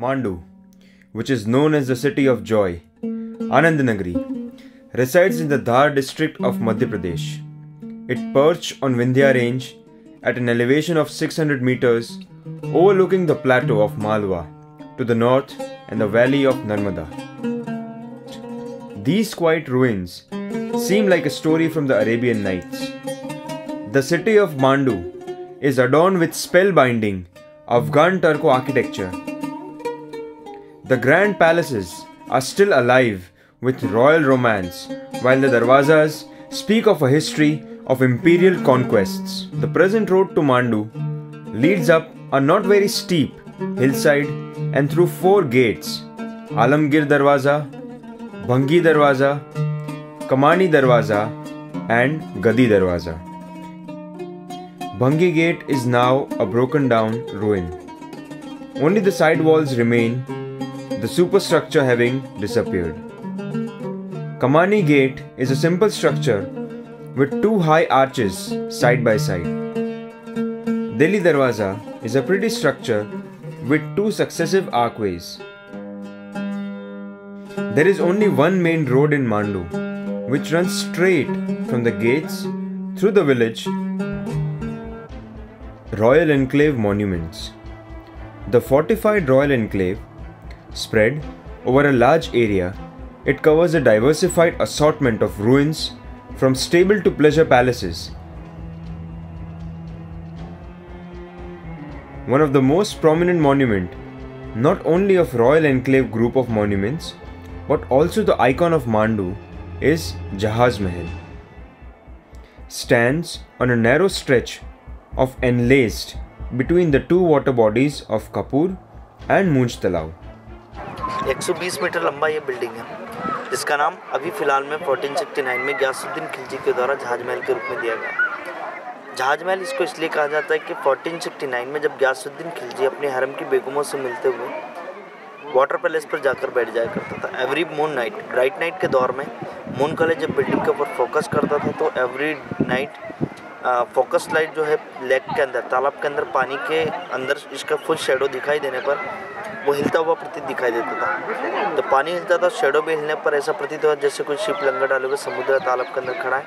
Mandu, which is known as the City of Joy, Anandnagari, resides in the Dhar district of Madhya Pradesh. It perched on Vindhya range at an elevation of 600 meters, overlooking the plateau of Malwa to the north and the valley of Narmada. These quiet ruins seem like a story from the Arabian Nights. The city of Mandu is adorned with spellbinding Afghan Turco architecture. The grand palaces are still alive with royal romance, while the darwazas speak of a history of imperial conquests. The present road to Mandu leads up a not very steep hillside and through four gates: Alamgir Darwaza, Bhangi Darwaza, Kamani Darwaza and Gadi Darwaza. Bhangi Gate is now a broken down ruin. Only the side walls remain, the superstructure having disappeared. Kamani Gate is a simple structure with two high arches side by side. Delhi Darwaza is a pretty structure with two successive archways. There is only one main road in Mandu, which runs straight from the gates through the village Royal Enclave monuments. The fortified Royal Enclave, spread over a large area, it covers a diversified assortment of ruins from stable to pleasure palaces. One of the most prominent monument, not only of Royal Enclave group of monuments, but also the icon of Mandu, is Jahaz Mahal. Stands on a narrow stretch of enlaced between the two water bodies of Kapur and Munj Talao. 120 metre लंबा ये building है, जिसका नाम अभी फिलहाल में 1469 में गियासुद्दीन खिलजी के द्वारा जहाज महल के रूप में दिया गया। जहाज महल इसको इसलिए कहा जाता है कि 1469 में जब गियासुद्दीन खिलजी अपने हरम की बेगमों से मिलते हुए वाटर पैलेस पर जाकर बैठ जाया करता था। Every moon night, bright night के दौर में मून कॉलेज जब बिल्डिंग के ऊपर फोकस करता था तो एवरी नाइट फोकस लाइट जो है लेक के अंदर, तालाब के अंदर, पानी के अंदर इसका फुल शेडो दिखाई देने पर वो हिलता हुआ प्रतीत दिखाई देता था। तो पानी हिलता था, शेडो भी हिलने पर ऐसा प्रतीत हुआ जैसे कोई शिप लंगर डाले हुए समुद्र तालाब के अंदर खड़ा है,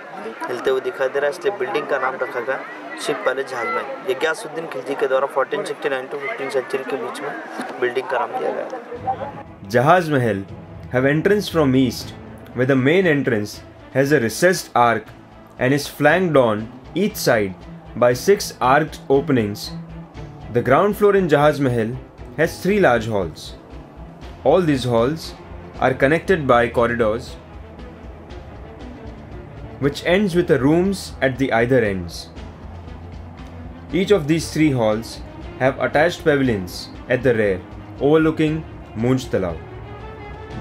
हिलते हुए दिखाई दे रहा है, इसलिए बिल्डिंग का नाम रखा गया शिप पैलेस जहाज महल। ये गियासुद्दीन खिलजी के द्वारा 1469 टू 15th सेंचुरी के बीच में बिल्डिंग का नाम दिया गया। Jahaz Mahal have entrance from east with the main entrance has a recessed arch and is flanked on each side by 6 arched openings. The ground floor in Jahaz Mahal has 3 large halls. All these halls are connected by corridors which ends with the rooms at the either ends. Each of these 3 halls have attached pavilions at the rear overlooking Munj Talao.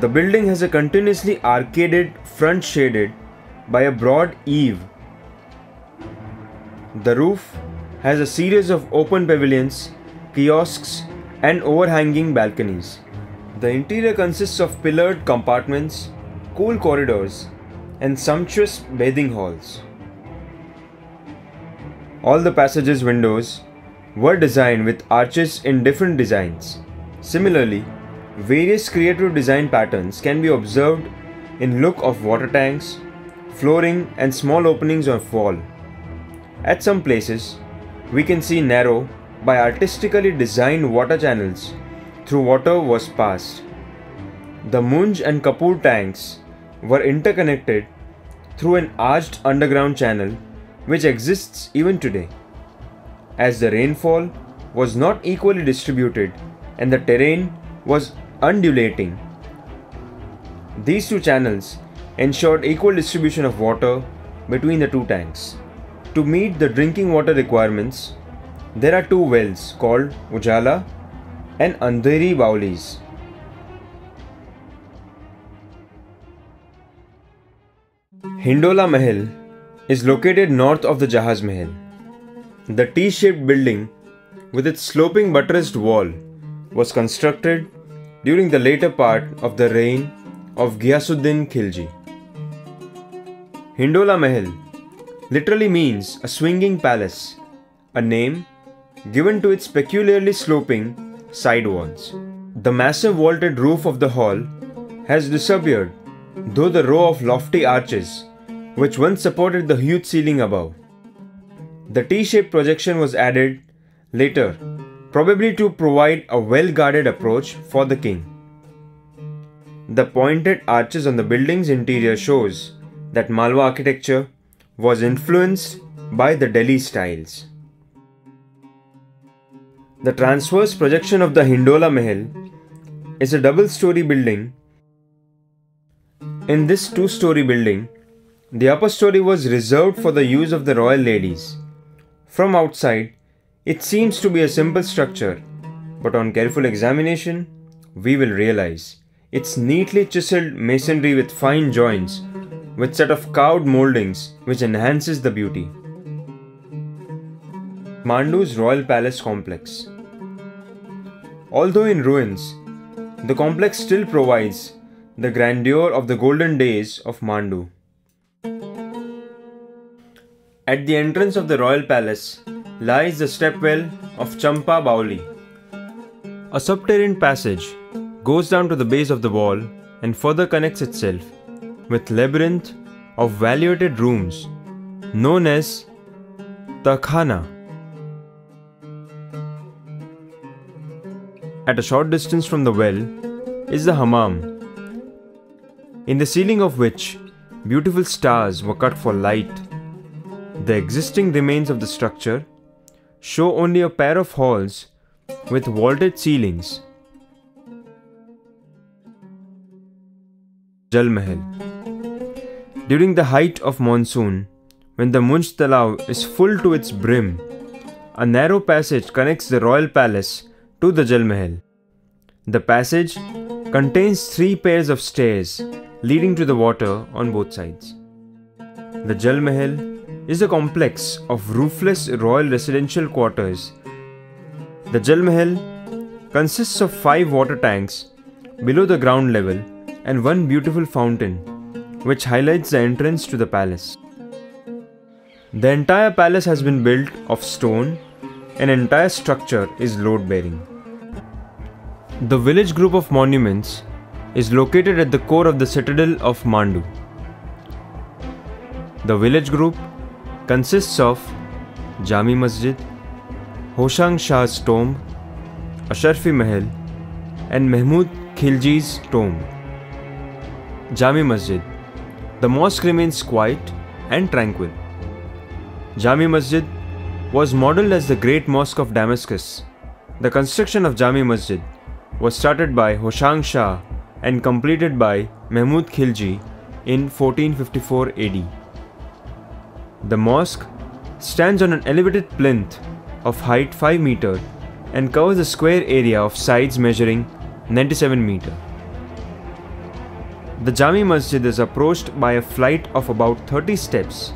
The building has a continuously arcaded front shaded by a broad eave. The roof has a series of open pavilions, kiosks and overhanging balconies. The interior consists of pillared compartments, cool corridors and sumptuous bathing halls. All the passages windows were designed with arches in different designs. Similarly, various creative design patterns can be observed in look of water tanks, flooring and small openings on wall. At some places, we can see narrow by artistically designed water channels through water was passed. The Munj and Kapur tanks were interconnected through an arched underground channel which exists even today. As the rainfall was not equally distributed and the terrain was undulating, these two channels ensured equal distribution of water between the two tanks. To meet the drinking water requirements, there are 2 wells called Ujala and Andheri Baolis. Hindola Mahal is located north of the Jahaz Mahal. The T-shaped building with its sloping buttressed wall was constructed during the later part of the reign of Ghiyasuddin Khilji. Hindola Mahal literally means a swinging palace, a name given to its peculiarly sloping side walls. The massive vaulted roof of the hall has disappeared, though the row of lofty arches which once supported the huge ceiling above. The T-shaped projection was added later, probably to provide a well-guarded approach for the king. The pointed arches on the building's interior shows that Malwa architecture was influenced by the Delhi styles. The transverse projection of the Hindola Mahal is a double-story building. In this two-story building, the upper story was reserved for the use of the royal ladies. From outside, it seems to be a simple structure, but on careful examination, we will realize it's neatly chiseled masonry with fine joints, with set of carved mouldings which enhances the beauty. Mandu's Royal Palace Complex. Although in ruins, the complex still provides the grandeur of the golden days of Mandu. At the entrance of the royal palace lies the stepwell of Champa Baoli. A subterranean passage goes down to the base of the wall and further connects itself with labyrinth of valuated rooms known as Takhana. At a short distance from the well is the hammam, in the ceiling of which beautiful stars were cut for light. The existing remains of the structure show only a pair of halls with vaulted ceilings. Jal Mahal. During the height of monsoon, when the Munj Talao is full to its brim, a narrow passage connects the royal palace to the Jal Mahal. The passage contains three pairs of stairs leading to the water on both sides. The Jal Mahal is a complex of roofless royal residential quarters. The Jal Mahal consists of 5 water tanks below the ground level and one beautiful fountain, which highlights the entrance to the palace. The entire palace has been built of stone and entire structure is load-bearing. The village group of monuments is located at the core of the citadel of Mandu. The village group consists of Jami Masjid, Hoshang Shah's tomb, Ashrafi Mahal and Mahmud Khilji's tomb. Jami Masjid. The mosque remains quiet and tranquil. Jami Masjid was modelled as the Great Mosque of Damascus. The construction of Jami Masjid was started by Hoshang Shah and completed by Mahmud Khilji in 1454 AD. The mosque stands on an elevated plinth of height 5 meter and covers a square area of sides measuring 97 meter. The Jami Masjid is approached by a flight of about 30 steps.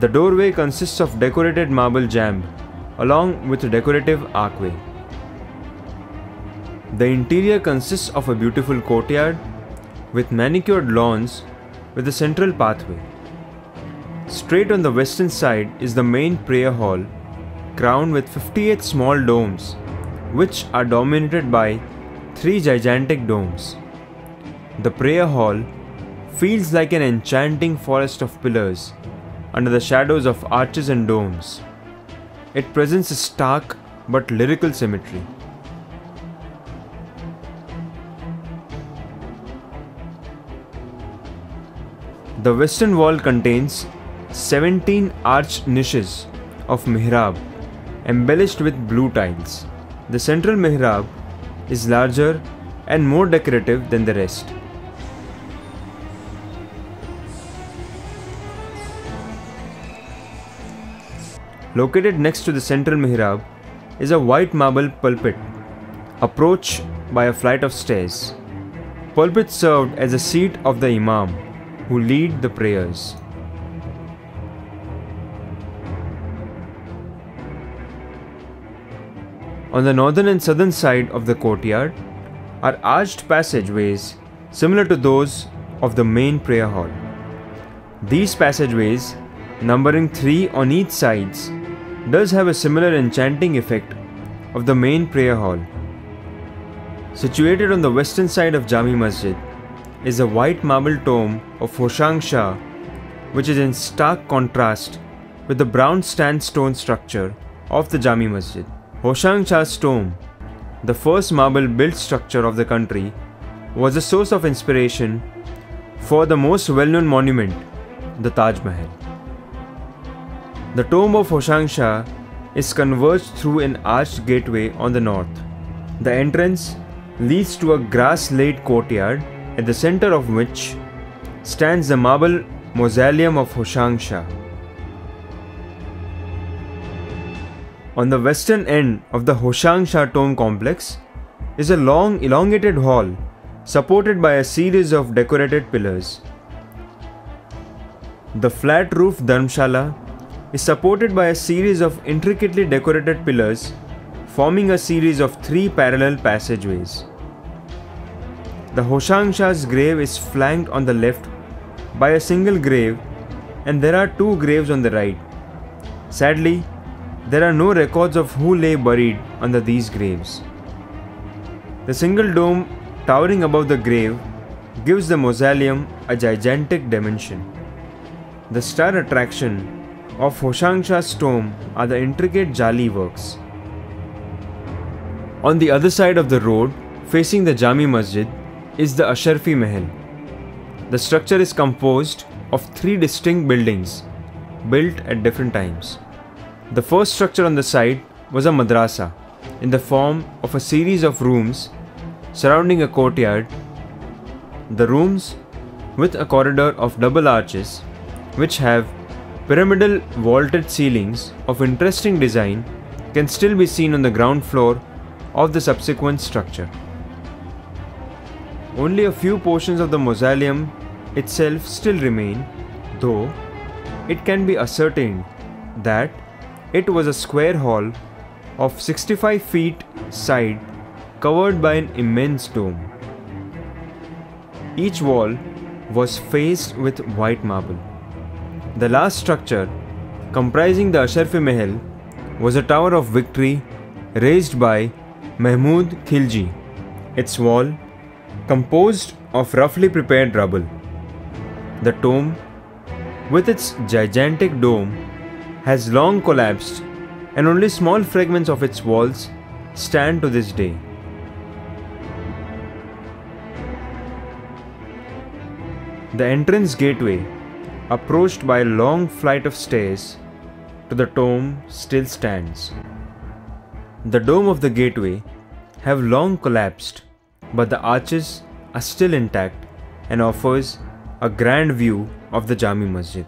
The doorway consists of decorated marble jamb along with a decorative archway. The interior consists of a beautiful courtyard with manicured lawns with a central pathway. Straight on the western side is the main prayer hall, crowned with 58 small domes, which are dominated by 3 gigantic domes. The prayer hall feels like an enchanting forest of pillars under the shadows of arches and domes. It presents a stark but lyrical symmetry. The western wall contains 17 arch niches of mihrab embellished with blue tiles. The central mihrab is larger and more decorative than the rest. Located next to the central mihrab is a white marble pulpit approached by a flight of stairs. Pulpit served as a seat of the imam who lead the prayers. On the northern and southern side of the courtyard are arched passageways similar to those of the main prayer hall. These passageways, numbering 3 on each side, does have a similar enchanting effect of the main prayer hall. Situated on the western side of Jami Masjid is a white marble tomb of Hoshang Shah, which is in stark contrast with the brown sandstone structure of the Jami Masjid. Hoshang Shah's tomb, the first marble built structure of the country, was a source of inspiration for the most well-known monument, the Taj Mahal. The tomb of Hoshang Shah is converged through an arched gateway on the north. The entrance leads to a grass-laid courtyard, at the center of which stands the marble mausoleum of Hoshang Shah. On the western end of the Hoshang Shah tomb complex is a long, elongated hall supported by a series of decorated pillars. The flat roof Dharmshala is supported by a series of intricately decorated pillars forming a series of three parallel passageways. The Hoshang Shah's grave is flanked on the left by a single grave, and there are two graves on the right. Sadly, there are no records of who lay buried under these graves. The single dome towering above the grave gives the mausoleum a gigantic dimension. The star attraction of Hoshang Shah's tomb are the intricate jali works. On the other side of the road, facing the Jami Masjid, is the Ashrafi Mahal. The structure is composed of three distinct buildings built at different times. The first structure on the site was a madrasa in the form of a series of rooms surrounding a courtyard. The rooms, with a corridor of double arches which have pyramidal vaulted ceilings of interesting design, can still be seen on the ground floor of the subsequent structure. Only a few portions of the mausoleum itself still remain, though it can be ascertained that it was a square hall of 65 feet side covered by an immense dome. Each wall was faced with white marble. The last structure, comprising the Ashrafi Mahal, was a Tower of Victory raised by Mahmud Khilji, its wall composed of roughly prepared rubble. The tomb, with its gigantic dome, has long collapsed, and only small fragments of its walls stand to this day. The entrance gateway, approached by a long flight of stairs to the tomb, still stands. The dome of the gateway have long collapsed, but the arches are still intact and offers a grand view of the Jami Masjid.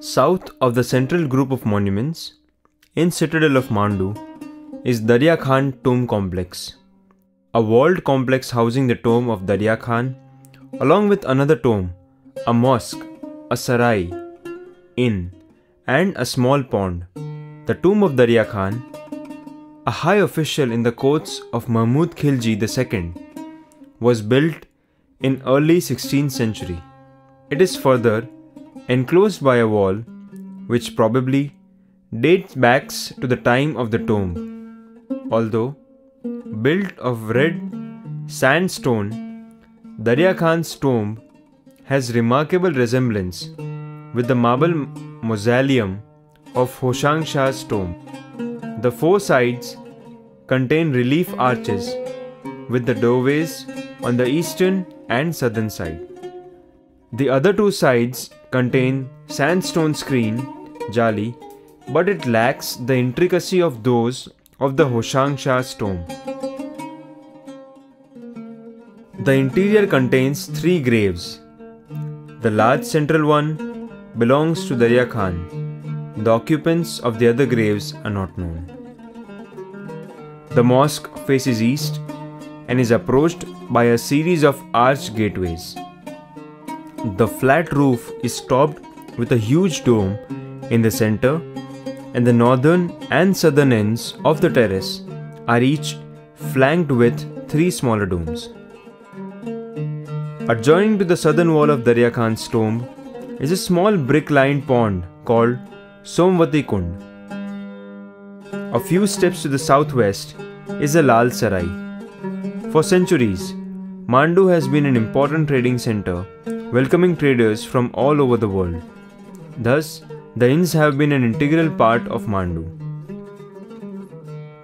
South of the central group of monuments, in citadel of Mandu, is Darya Khan tomb complex, a walled complex housing the tomb of Darya Khan, along with another tomb, a mosque, a sarai, inn, and a small pond. The tomb of Darya Khan, a high official in the courts of Mahmud Khilji II, was built in early 16th century. It is further enclosed by a wall which probably dates back to the time of the tomb. Although built of red sandstone, Darya Khan's tomb has remarkable resemblance with the marble mausoleum of Hoshang Shah's tomb. The four sides contain relief arches with the doorways on the eastern and southern side. The other two sides contain sandstone screen, jali, but it lacks the intricacy of those of the Hoshang Shah's tomb. The interior contains three graves. The large central one belongs to Darya Khan. The occupants of the other graves are not known. The mosque faces east and is approached by a series of arched gateways. The flat roof is topped with a huge dome in the center, and the northern and southern ends of the terrace are each flanked with three smaller domes. Adjoining to the southern wall of Darya Khan's tomb is a small brick-lined pond called Somvati Kund. A few steps to the southwest is the Lal Sarai, For centuries, Mandu has been an important trading center, welcoming traders from all over the world. Thus, the inns have been an integral part of Mandu.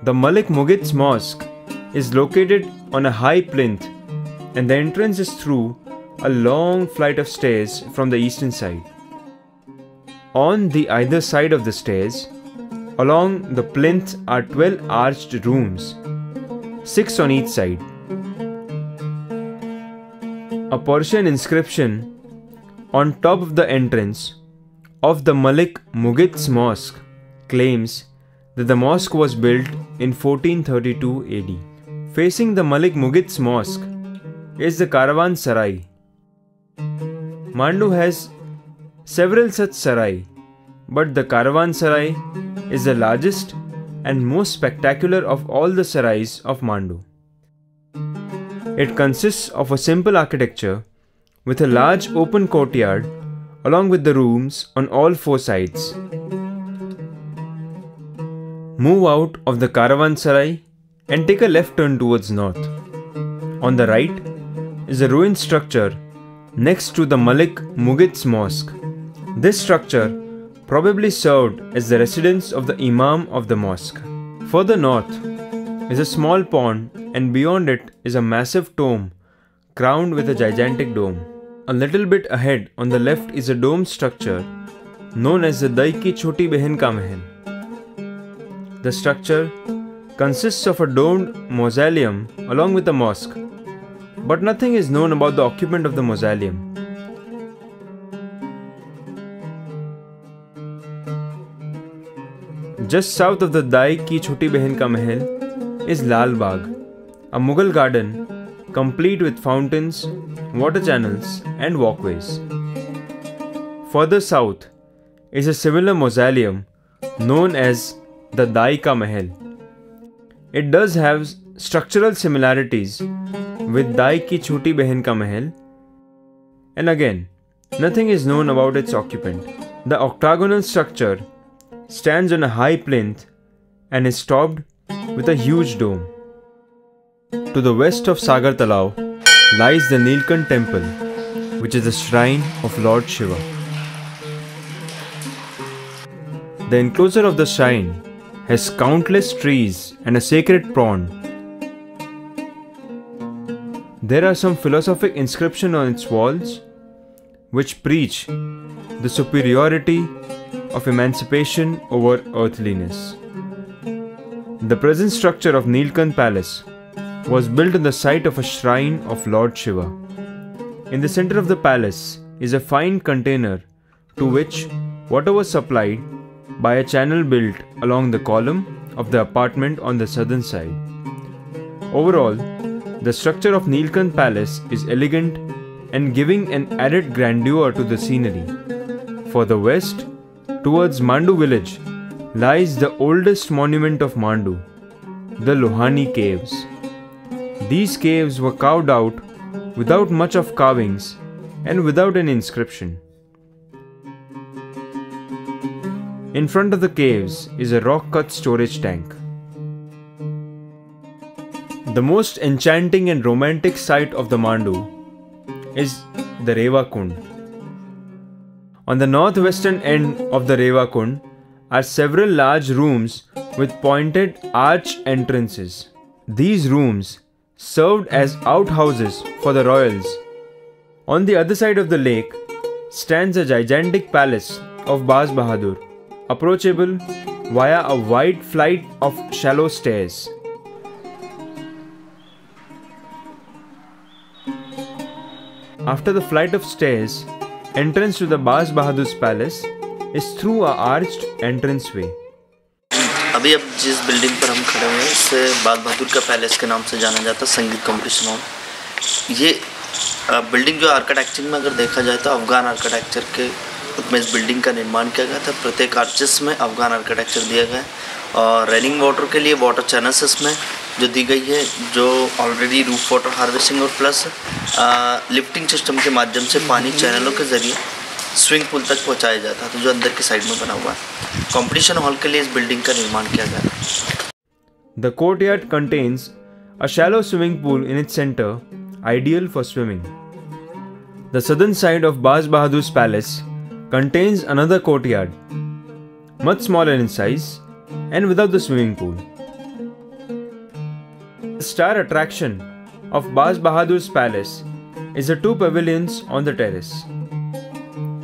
The Malik Mughith's mosque is located on a high plinth, and the entrance is through a long flight of stairs from the eastern side. On the either side of the stairs, along the plinth are 12 arched rooms, 6 on each side. A Persian inscription on top of the entrance of the Malik Mughith's mosque claims that the mosque was built in 1432 AD. Facing the Malik Mughith's mosque is the Caravan Sarai. Mandu has several such sarai, but the Caravan Sarai is the largest and most spectacular of all the sarais of Mandu. It consists of a simple architecture with a large open courtyard along with the rooms on all four sides. Move out of the Caravan Sarai and take a left turn towards north. On the right is a ruined structure next to the Malik Mughith's mosque. This structure probably served as the residence of the Imam of the mosque. Further north is a small pond, and beyond it is a massive tomb crowned with a gigantic dome. A little bit ahead on the left is a dome structure known as the Dai ki Chhoti Behen ka Mahal. The structure consists of a domed mausoleum along with a mosque, but nothing is known about the occupant of the mausoleum. Just south of the Dai ki Chhoti Behen ka Mahal is Lal Bagh, a Mughal garden complete with fountains, water channels and walkways. Further south is a similar mausoleum known as the Dai ka Mahal. It does have structural similarities with Dai ki Chhoti Behen ka Mahal, and again, nothing is known about its occupant. The octagonal structure stands on a high plinth and is topped with a huge dome. To the west of Sagar Talao lies the Nilkanth temple, which is the shrine of Lord Shiva. The enclosure of the shrine has countless trees and a sacred pond. There are some philosophic inscriptions on its walls which preach the superiority of emancipation over earthliness. The present structure of Nilkanth Palace was built on the site of a shrine of Lord Shiva. In the center of the palace is a fine container to which water was supplied by a channel built along the column of the apartment on the southern side. Overall, the structure of Nilkanth Palace is elegant and giving an added grandeur to the scenery. For the west, towards Mandu village, lies the oldest monument of Mandu, the Lohani Caves. These caves were carved out without much of carvings and without an inscription. In front of the caves is a rock-cut storage tank. The most enchanting and romantic sight of the Mandu is the Rewa Kund. On the northwestern end of the Rewa Kund are several large rooms with pointed arch entrances. These rooms served as outhouses for the royals. On the other side of the lake stands a gigantic palace of Baz Bahadur, approachable via a wide flight of shallow stairs. After the flight of stairs, entrance to the Baz Bahadur's palace is through an arched entranceway. अभी अब जिस building पर हम खड़े हैं इसे बाज बहादुर का पैलेस के नाम से जाना जाता है, संगीत कॉम्पिटिशन हॉल। ये बिल्डिंग जो आर्किटेक्चर में अगर देखा जाए तो अफगान आर्किटेक्चर के उसमें इस बिल्डिंग का निर्माण किया गया था। प्रत्येक आर्चेस में अफगान आर्किटेक्चर दिया गया है और रेनिंग वाटर के लिए वाटर चैनल्स इसमें जो दी गई है, जो ऑलरेडी रूफ वाटर हार्वेस्टिंग और प्लस लिफ्टिंग सिस्टम के माध्यम से पानी चैनलों के ज़रिए स्विंग पूल तक पहुंचाया जाता है, तो जो अंदर की साइड में बना हुआ है। कॉम्पिटिशन हॉल के लिए इस बिल्डिंग का निर्माण किया गया। The courtyard contains a shallow swimming pool in its center, ideal for swimming. The southern side of Baz Bahadur's palace contains another courtyard, much smaller in size and without the swimming pool. The star attraction of Baz Bahadur's palace is the two pavilions on the terrace.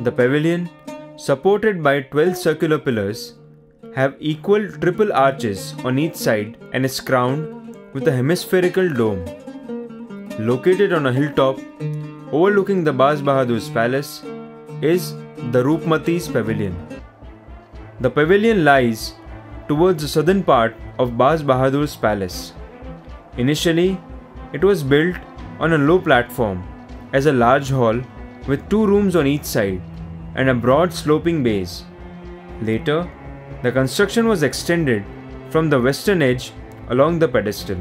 The pavilion, supported by 12 circular pillars, have equal triple arches on each side and is crowned with a hemispherical dome. Located on a hilltop overlooking the Baz Bahadur's palace is the Roopmati's pavilion. The pavilion lies towards the southern part of Baz Bahadur's palace. Initially, it was built on a low platform as a large hall with two rooms on each side and a broad sloping base. Later, the construction was extended from the western edge along the pedestal.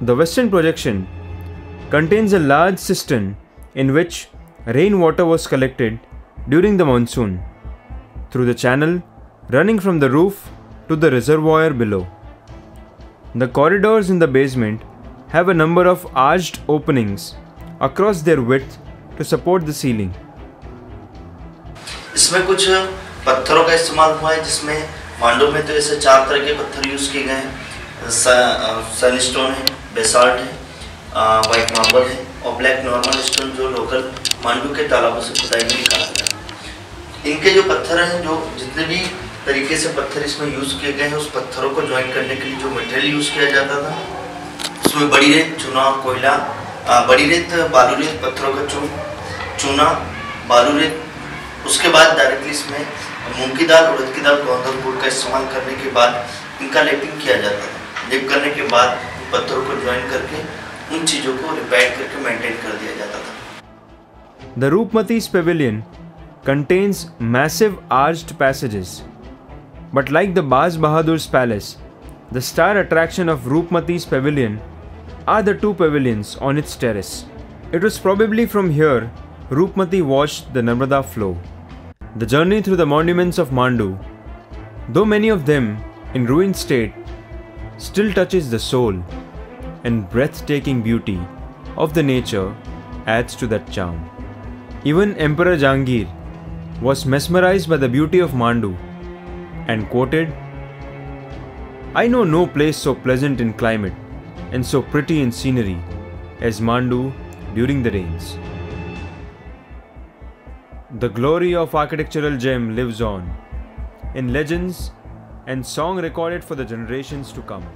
The western projection contains a large cistern in which rainwater was collected during the monsoon through the channel running from the roof to the reservoir below. The corridors in the basement have a number of arched openings across their width to support the ceiling. इसमें कुछ पत्थरों का इस्तेमाल हुआ है, जिसमें मांडू में तो ऐसे चार तरह के पत्थर यूज किए गए हैं। सैंडस्टोन है, बेसाल्ट है, वाइट मार्बल है और ब्लैक नॉर्मल स्टोन जो लोकल मांडू के तालाबों से खुदाई में निकाला गया है। इनके जो पत्थर हैं, जो जितने भी तरीके से पत्थर इसमें यूज किए गए हैं, उस पत्थरों को ज्वाइन करने के लिए जो मटेरियल यूज किया जाता था उसमें बड़ी रेत, चूना, कोयला, बड़ी रेत, बालू रेत, पत्थरों का चूना, बालू रेत। उसके बाद डायरेक्टली इसमें मूंग की दाल, उड़द की दाल, गोंदल गुड़ का इस्तेमाल करने के बाद इनका लेपिंग किया जाता था। लेप करने के बाद पत्थरों को ज्वाइन करके उन चीज़ों को रिपेयर करके मेंटेन कर दिया जाता था। The Roopmati's pavilion contains massive arched passages, but like the Baz Bahadur's palace, the star attraction of Roopmati's pavilion are the two pavilions on its terrace. It was probably from here Roopmati watched the Narmada flow. The journey through the monuments of Mandu, though many of them in ruined state, still touches the soul, and breathtaking beauty of the nature adds to that charm. Even Emperor Jahangir was mesmerized by the beauty of Mandu and quoted, "I know no place so pleasant in climate and so pretty in scenery as Mandu during the rains." The glory of architectural gem lives on in legends and song recorded for the generations to come.